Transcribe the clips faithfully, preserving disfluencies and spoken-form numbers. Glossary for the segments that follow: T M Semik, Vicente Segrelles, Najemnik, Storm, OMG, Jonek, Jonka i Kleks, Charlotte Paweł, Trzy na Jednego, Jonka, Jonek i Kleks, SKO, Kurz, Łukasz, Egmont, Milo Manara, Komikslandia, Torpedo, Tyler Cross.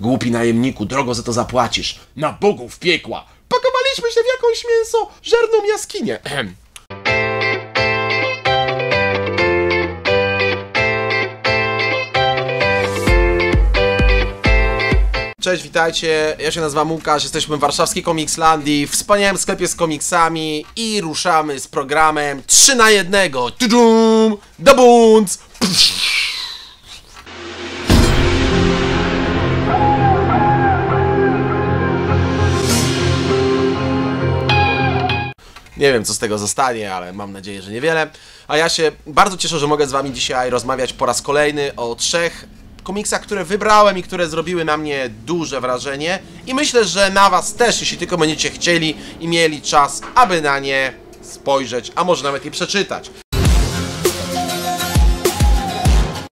Głupi najemniku, drogo za to zapłacisz. Na bogów piekła. Pakowaliśmy się w jakąś mięso żerną jaskinię. Ehem. Cześć, witajcie, ja się nazywam Łukasz, jesteśmy w warszawskiej Komikslandii, w wspaniałym sklepie z komiksami i ruszamy z programem trzy na jeden. Tudum! Do bunc! Nie wiem, co z tego zostanie, ale mam nadzieję, że niewiele. A ja się bardzo cieszę, że mogę z wami dzisiaj rozmawiać po raz kolejny o trzech komiksach, które wybrałem i które zrobiły na mnie duże wrażenie. I myślę, że na was też, jeśli tylko będziecie chcieli i mieli czas, aby na nie spojrzeć, a może nawet je przeczytać.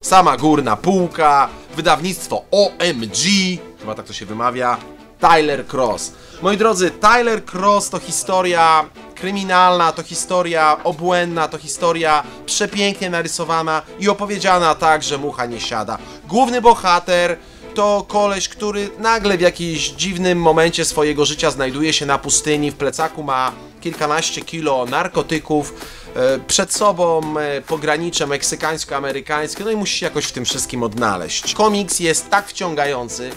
Sama górna półka, wydawnictwo O M G, chyba tak to się wymawia, Tyler Cross. Moi drodzy, Tyler Cross to historia kryminalna, to historia obłędna, to historia przepięknie narysowana i opowiedziana tak, że mucha nie siada. Główny bohater to koleś, który nagle w jakimś dziwnym momencie swojego życia znajduje się na pustyni, w plecaku ma kilkanaście kilo narkotyków, przed sobą pogranicze meksykańsko-amerykańskie, no i musi się jakoś w tym wszystkim odnaleźć. Komiks jest tak wciągający,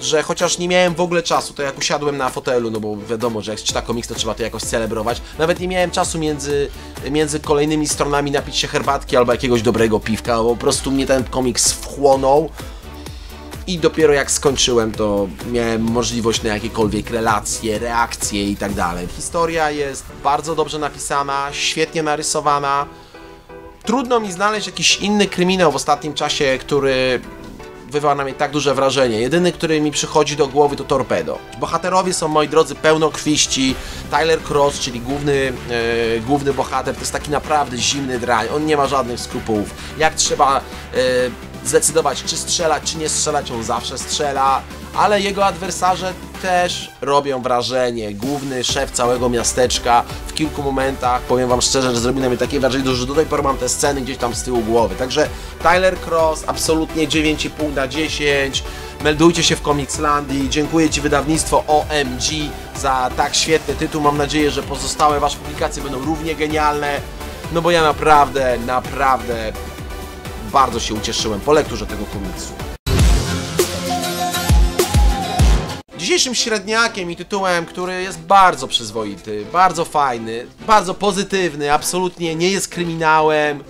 że chociaż nie miałem w ogóle czasu, to jak usiadłem na fotelu, no bo wiadomo, że jak czyta komiks, to trzeba to jakoś celebrować. Nawet nie miałem czasu między, między kolejnymi stronami napić się herbatki albo jakiegoś dobrego piwka, bo po prostu mnie ten komiks wchłonął i dopiero jak skończyłem, to miałem możliwość na jakiekolwiek relacje, reakcje i tak dalej. Historia jest bardzo dobrze napisana, świetnie narysowana. Trudno mi znaleźć jakiś inny kryminał w ostatnim czasie, który wywarł na mnie tak duże wrażenie. Jedyny, który mi przychodzi do głowy, to Torpedo. Bohaterowie są, moi drodzy, pełnokrwiści. Tyler Cross, czyli główny, e, główny bohater, to jest taki naprawdę zimny drań. On nie ma żadnych skrupułów. Jak trzeba e, zdecydować, czy strzelać, czy nie strzelać, on zawsze strzela. Ale jego adwersarze też robią wrażenie. Główny szef całego miasteczka w kilku momentach, powiem wam szczerze, że zrobił na mnie takie wrażenie, że do tej pory mam te sceny gdzieś tam z tyłu głowy. Także Tyler Cross, absolutnie dziewięć i pół na dziesięć. Meldujcie się w Komikslandii. Dziękuję ci, wydawnictwo O M G, za tak świetny tytuł. Mam nadzieję, że pozostałe wasze publikacje będą równie genialne. No bo ja naprawdę, naprawdę bardzo się ucieszyłem po lekturze tego komiksu. Dzisiejszym średniakiem i tytułem, który jest bardzo przyzwoity, bardzo fajny, bardzo pozytywny, absolutnie nie jest kryminałem.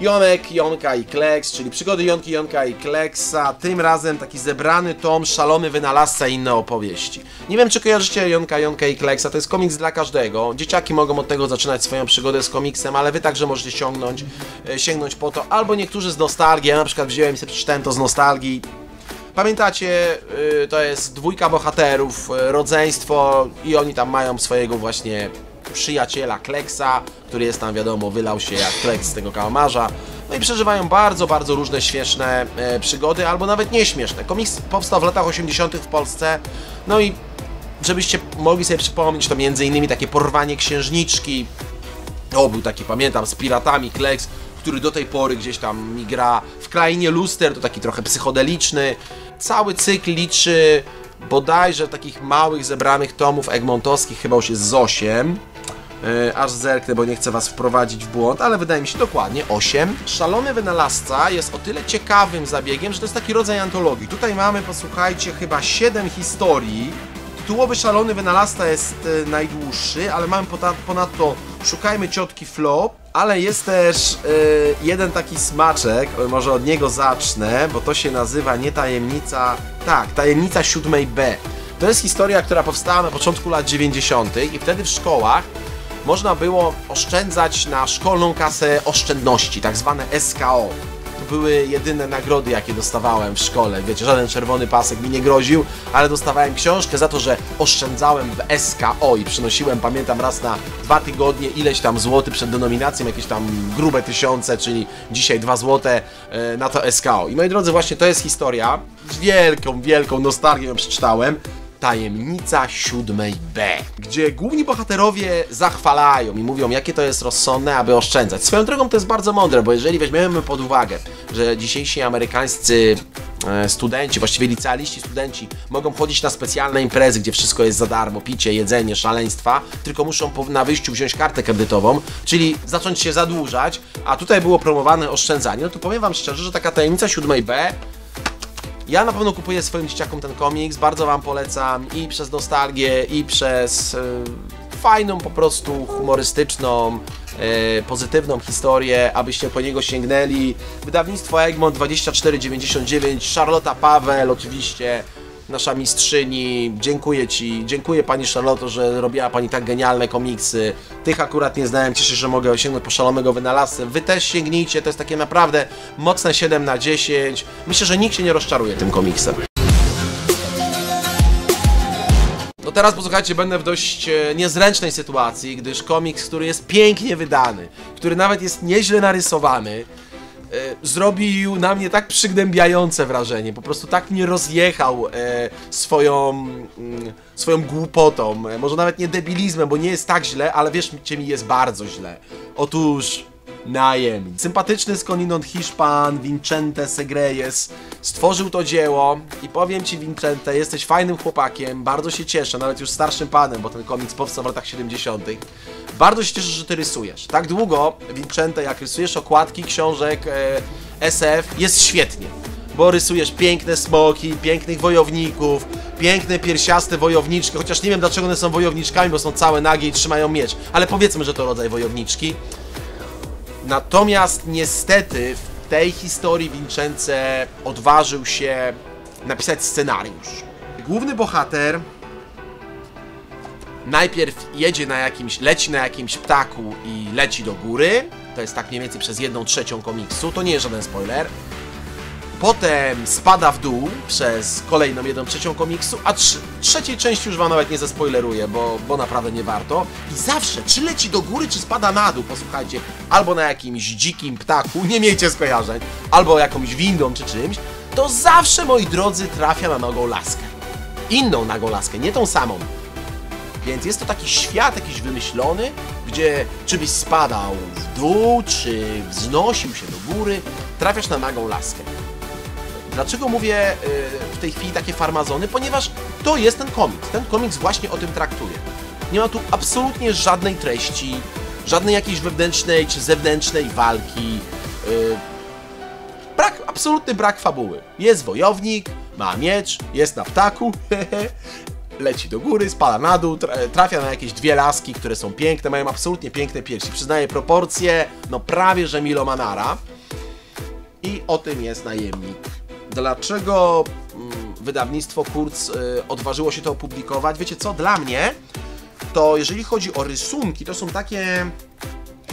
Jonek, Jonka i Kleks, czyli przygody Jonki, Jonka i Kleksa. Tym razem taki zebrany tom, szalony wynalazca i inne opowieści. Nie wiem, czy kojarzycie Jonka, Jonka i Kleksa, to jest komiks dla każdego. Dzieciaki mogą od tego zaczynać swoją przygodę z komiksem, ale wy także możecie sięgnąć, sięgnąć po to. Albo niektórzy z nostalgii, ja na przykład wziąłem i sobie przeczytałem to z nostalgii. Pamiętacie, to jest dwójka bohaterów, rodzeństwo i oni tam mają swojego właśnie przyjaciela Kleksa, który jest tam, wiadomo, wylał się jak Kleks z tego kałamarza. No i przeżywają bardzo, bardzo różne śmieszne przygody, albo nawet nieśmieszne. Komiks powstał w latach osiemdziesiątych w Polsce, no i żebyście mogli sobie przypomnieć, to między innymi takie porwanie księżniczki. O, był taki, pamiętam, z piratami Kleks, który do tej pory gdzieś tam mi gra. W Krainie Luster, to taki trochę psychodeliczny. Cały cykl liczy bodajże takich małych, zebranych tomów egmontowskich, chyba już jest z osiem. Yy, aż zerknę, bo nie chcę was wprowadzić w błąd, ale wydaje mi się dokładnie osiem. Szalony wynalazca jest o tyle ciekawym zabiegiem, że to jest taki rodzaj antologii. Tutaj mamy, posłuchajcie, chyba siedem historii. Tytułowy Szalony wynalazca jest yy, najdłuższy, ale mamy ponadto Szukajmy ciotki Flo, ale jest też yy, jeden taki smaczek, może od niego zacznę, bo to się nazywa nie tajemnica, tak, tajemnica siódmej B. To jest historia, która powstała na początku lat dziewięćdziesiątych i wtedy w szkołach można było oszczędzać na szkolną kasę oszczędności, tak zwane S K O. To były jedyne nagrody, jakie dostawałem w szkole. Wiecie, żaden czerwony pasek mi nie groził, ale dostawałem książkę za to, że oszczędzałem w S K O i przynosiłem, pamiętam, raz na dwa tygodnie ileś tam złoty przed denominacją, jakieś tam grube tysiące, czyli dzisiaj dwa złote na to S K O. I moi drodzy, właśnie to jest historia. Z wielką, wielką nostalgią ją przeczytałem. Tajemnica siódmej B, gdzie główni bohaterowie zachwalają i mówią, jakie to jest rozsądne, aby oszczędzać. Swoją drogą to jest bardzo mądre, bo jeżeli weźmiemy pod uwagę, że dzisiejsi amerykańscy studenci, właściwie licealiści, studenci mogą chodzić na specjalne imprezy, gdzie wszystko jest za darmo, picie, jedzenie, szaleństwa, tylko muszą na wyjściu wziąć kartę kredytową, czyli zacząć się zadłużać, a tutaj było promowane oszczędzanie. No to powiem wam szczerze, że taka tajemnica siódmej B, ja na pewno kupuję swoim dzieciakom ten komiks, bardzo wam polecam i przez nostalgię, i przez yy, fajną, po prostu humorystyczną, Yy, pozytywną historię, abyście po niego sięgnęli. Wydawnictwo Egmont, dwadzieścia cztery dziewięćdziesiąt dziewięć, Charlotte Paweł, oczywiście nasza mistrzyni. Dziękuję Ci, dziękuję Pani Charlotte, że robiła Pani tak genialne komiksy. Tych akurat nie znałem, cieszę się, że mogę sięgnąć po szalonego wynalazcę. Wy też sięgnijcie, to jest takie naprawdę mocne siedem na dziesięć. Myślę, że nikt się nie rozczaruje tym komiksem. Teraz posłuchajcie, będę w dość niezręcznej sytuacji, gdyż komiks, który jest pięknie wydany, który nawet jest nieźle narysowany, e, zrobił na mnie tak przygnębiające wrażenie, po prostu tak mnie rozjechał e, swoją, mm, swoją głupotą, e, może nawet nie debilizmem, bo nie jest tak źle, ale wierzcie mi, jest bardzo źle. Otóż Najemnik. Sympatyczny skądinąd Hiszpan Vicente Segrelles stworzył to dzieło i powiem Ci, Vicente, jesteś fajnym chłopakiem, bardzo się cieszę, nawet już starszym panem, bo ten komiks powstał w latach siedemdziesiątych. Bardzo się cieszę, że Ty rysujesz. Tak długo, Vicente, jak rysujesz okładki książek e, S F, jest świetnie, bo rysujesz piękne smoki, pięknych wojowników, piękne piersiaste wojowniczki, chociaż nie wiem dlaczego one są wojowniczkami, bo są całe nagie i trzymają miecz, ale powiedzmy, że to rodzaj wojowniczki. Natomiast niestety w tej historii Vicente odważył się napisać scenariusz. Główny bohater najpierw jedzie na jakimś, leci na jakimś ptaku i leci do góry. To jest tak mniej więcej przez jedną trzecią komiksu, to nie jest żaden spoiler. Potem spada w dół przez kolejną jedną trzecią komiksu, a tr trzeciej części już wam nawet nie zaspoileruję, bo, bo naprawdę nie warto. I zawsze, czy leci do góry, czy spada na dół, posłuchajcie, albo na jakimś dzikim ptaku, nie miejcie skojarzeń, albo jakąś windą czy czymś, to zawsze, moi drodzy, trafia na nagą laskę. Inną nagą laskę, nie tą samą. Więc jest to taki świat jakiś wymyślony, gdzie czy byś spadał w dół, czy wznosił się do góry, trafiasz na nagą laskę. Dlaczego mówię y, w tej chwili takie farmazony? Ponieważ to jest ten komiks. Ten komiks właśnie o tym traktuje. Nie ma tu absolutnie żadnej treści, żadnej jakiejś wewnętrznej czy zewnętrznej walki. Y, brak, absolutny brak fabuły. Jest wojownik, ma miecz, jest na ptaku, leci do góry, spada na dół, trafia na jakieś dwie laski, które są piękne, mają absolutnie piękne piersi. Przyznaję proporcje, no prawie że Milo Manara. I o tym jest Najemnik. Dlaczego wydawnictwo Kurz odważyło się to opublikować? Wiecie co, dla mnie to jeżeli chodzi o rysunki, to są takie,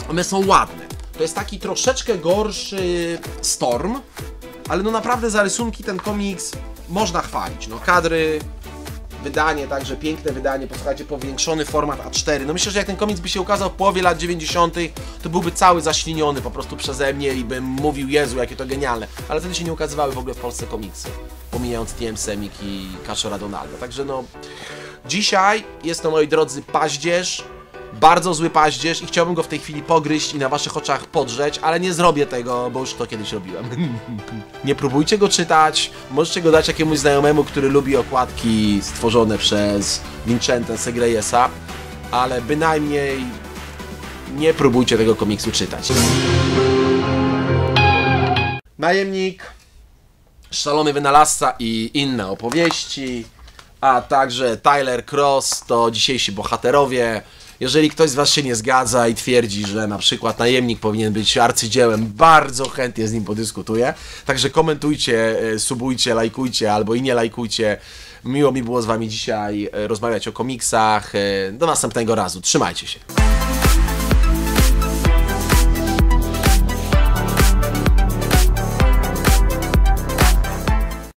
one są ładne. To jest taki troszeczkę gorszy Storm, ale no naprawdę za rysunki ten komiks można chwalić. No kadry, wydanie, także piękne wydanie, posłuchajcie, powiększony format A cztery. No myślę, że jak ten komiks by się ukazał w połowie lat dziewięćdziesiątych, to byłby cały zaśliniony po prostu przeze mnie i bym mówił, Jezu, jakie to genialne. Ale wtedy się nie ukazywały w ogóle w Polsce komiksy, pomijając T M Semik i Kaszora Donalda. Także no, dzisiaj jest to, moi drodzy, paździerz, bardzo zły paździerz i chciałbym go w tej chwili pogryźć i na waszych oczach podrzeć, ale nie zrobię tego, bo już to kiedyś robiłem. Nie próbujcie go czytać, możecie go dać jakiemuś znajomemu, który lubi okładki stworzone przez Vicente Segrellesa, ale bynajmniej nie próbujcie tego komiksu czytać. Najemnik, Szalony Wynalazca i inne opowieści, a także Tyler Cross to dzisiejsi bohaterowie. Jeżeli ktoś z was się nie zgadza i twierdzi, że na przykład Najemnik powinien być arcydziełem, bardzo chętnie z nim podyskutuję. Także komentujcie, subujcie, lajkujcie albo i nie lajkujcie. Miło mi było z wami dzisiaj rozmawiać o komiksach. Do następnego razu. Trzymajcie się.